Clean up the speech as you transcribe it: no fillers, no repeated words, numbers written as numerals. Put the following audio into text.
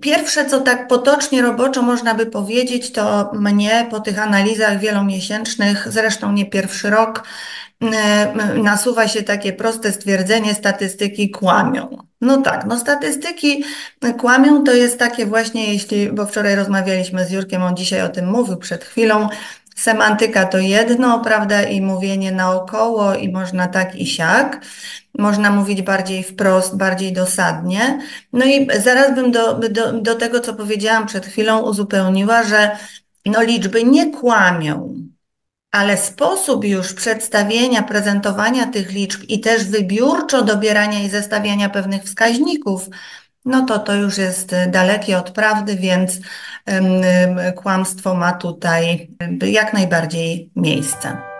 Pierwsze, co tak potocznie roboczo można by powiedzieć, to mnie po tych analizach wielomiesięcznych, zresztą nie pierwszy rok, nasuwa się takie proste stwierdzenie: statystyki kłamią. No tak, no statystyki kłamią to jest takie właśnie, bo wczoraj rozmawialiśmy z Jurkiem, on dzisiaj o tym mówił przed chwilą, semantyka to jedno, prawda, i mówienie naokoło, i można tak i siak, można mówić bardziej wprost, bardziej dosadnie. No i zaraz bym do tego, co powiedziałam przed chwilą, uzupełniła, że no liczby nie kłamią, ale sposób już przedstawienia, prezentowania tych liczb i też wybiórczo dobierania i zestawiania pewnych wskaźników, no to już jest dalekie od prawdy, więc kłamstwo ma tutaj jak najbardziej miejsce.